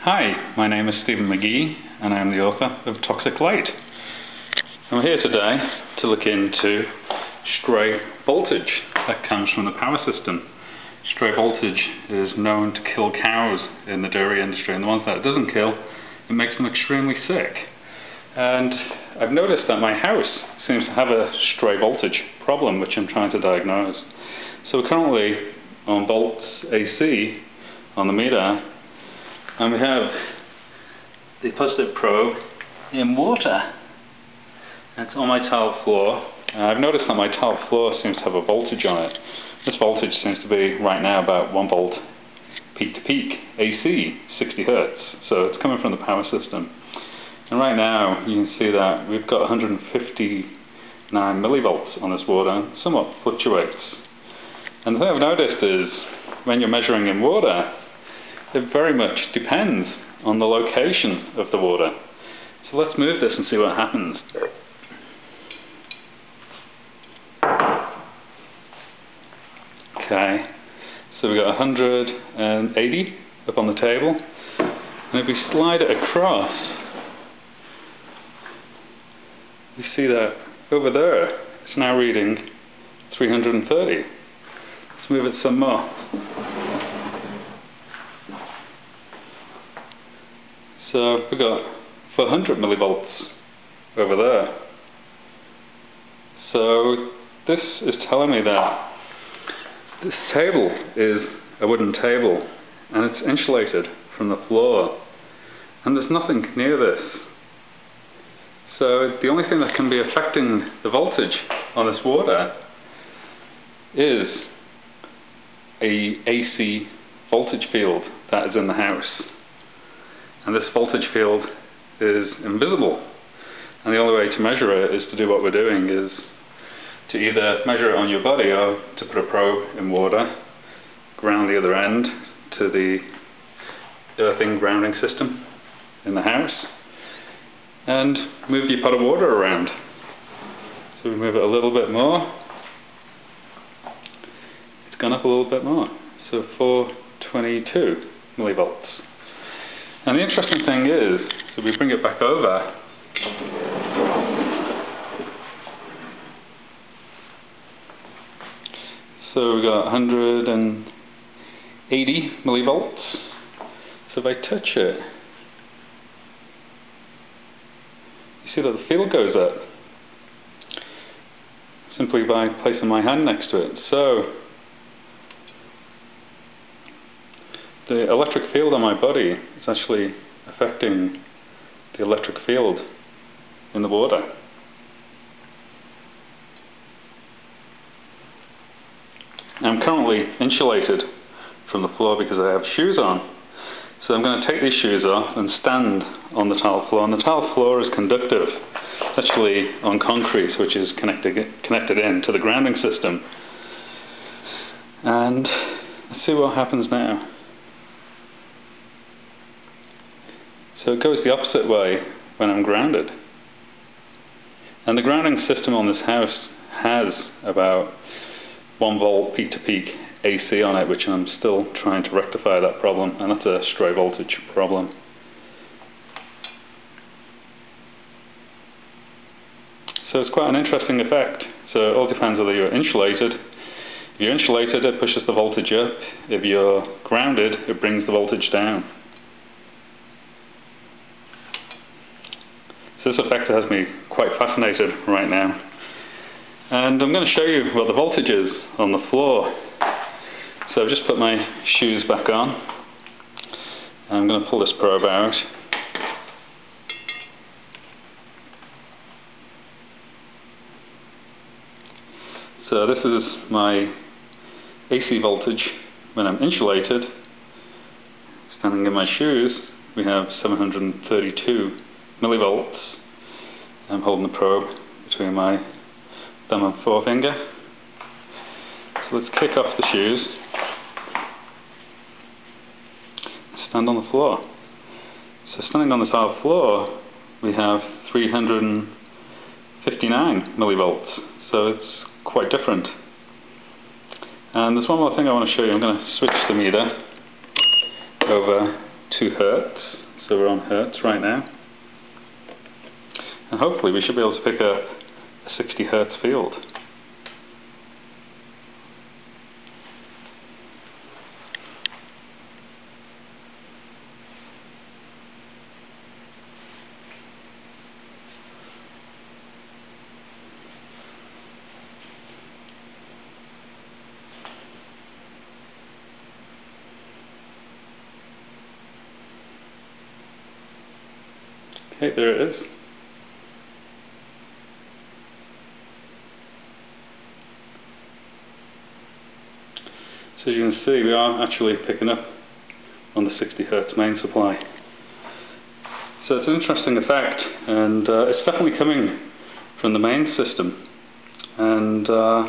Hi, my name is Steven Magee and I'm the author of Toxic Light. I'm here today to look into stray voltage that comes from the power system. Stray voltage is known to kill cows in the dairy industry, and the ones that it doesn't kill, it makes them extremely sick. And I've noticed that my house seems to have a stray voltage problem, which I'm trying to diagnose. So currently on volts AC on the meter, and we have the positive probe in water. It's on my tiled floor. I've noticed that my tiled floor seems to have a voltage on it. This voltage seems to be right now about 1 volt peak to peak, AC, 60 hertz. So it's coming from the power system. And right now you can see that we've got 159 millivolts on this water, somewhat fluctuates. And the thing I've noticed is when you're measuring in water, it very much depends on the location of the water. So let's move this and see what happens. Okay, so we've got 180 up on the table, and if we slide it across, we see that over there it's now reading 330. Let's move it some more. So we've got 400 millivolts over there. So this is telling me that this table is a wooden table and it's insulated from the floor, and there's nothing near this. So the only thing that can be affecting the voltage on this water is a AC voltage field that is in the house. And this voltage field is invisible, and the only way to measure it is to do what we're doing, is to either measure it on your body or to put a probe in water, ground the other end to the earthing grounding system in the house, and move your pot of water around. So we move it a little bit more. It's gone up a little bit more, so 422 millivolts. And the interesting thing is, so we bring it back over, so we've got 180 millivolts, so if I touch it, you see that the field goes up, simply by placing my hand next to it. So the electric field on my body is actually affecting the electric field in the water. I'm currently insulated from the floor because I have shoes on. So I'm going to take these shoes off and stand on the tiled floor. And the tiled floor is conductive. It's actually on concrete, which is connected in to the grounding system. And let's see what happens now. So it goes the opposite way when I'm grounded. And the grounding system on this house has about 1 volt peak-to-peak AC on it, which I'm still trying to rectify that problem, and that's a stray voltage problem. So it's quite an interesting effect. So it all depends whether you're insulated. If you're insulated, it pushes the voltage up. If you're grounded, it brings the voltage down. So this effect has me quite fascinated right now. And I'm going to show you what the voltage is on the floor. So I've just put my shoes back on. I'm going to pull this probe out. So this is my AC voltage when I'm insulated. Standing in my shoes, we have 732 millivolts. I'm holding the probe between my thumb and forefinger. So let's kick off the shoes. Stand on the floor. So standing on the tiled floor, we have 359 millivolts. So it's quite different. And there's one more thing I want to show you. I'm going to switch the meter over to Hertz, so we're on Hertz right now. And hopefully we should be able to pick a 60 Hertz field. Okay, there it is. So as you can see, we are actually picking up on the 60 Hertz main supply. So it's an interesting effect, and it's definitely coming from the main system. And I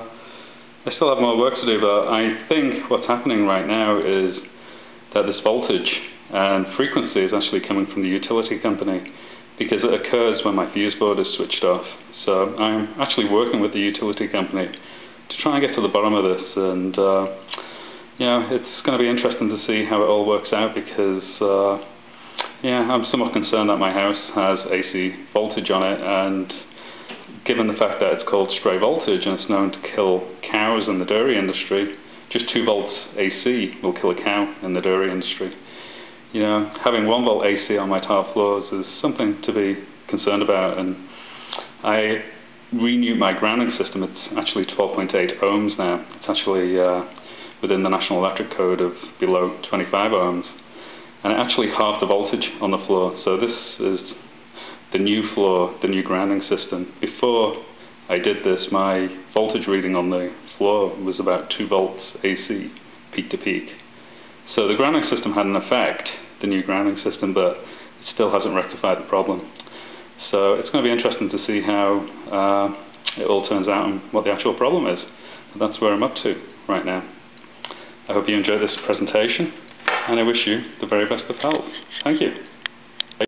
still have more work to do, but I think what's happening right now is that this voltage and frequency is actually coming from the utility company, because it occurs when my fuse board is switched off. So I'm actually working with the utility company to try and get to the bottom of this, and you know, it's going to be interesting to see how it all works out, because yeah, I'm somewhat concerned that my house has AC voltage on it, and given the fact that it's called stray voltage and it's known to kill cows in the dairy industry, just 2 volts AC will kill a cow in the dairy industry. You know, having 1 volt AC on my tile floors is something to be concerned about, and I renewed my grounding system. It's actually 12.8 ohms now. It's actually within the National Electric Code of below 25 ohms, and it actually halved the voltage on the floor. So this is the new floor, the new grounding system. Before I did this, my voltage reading on the floor was about 2 volts AC peak to peak. So the grounding system had an effect, the new grounding system, but it still hasn't rectified the problem. So it's going to be interesting to see how it all turns out and what the actual problem is. But that's where I'm up to right now. I hope you enjoyed this presentation, and I wish you the very best of health. Thank you.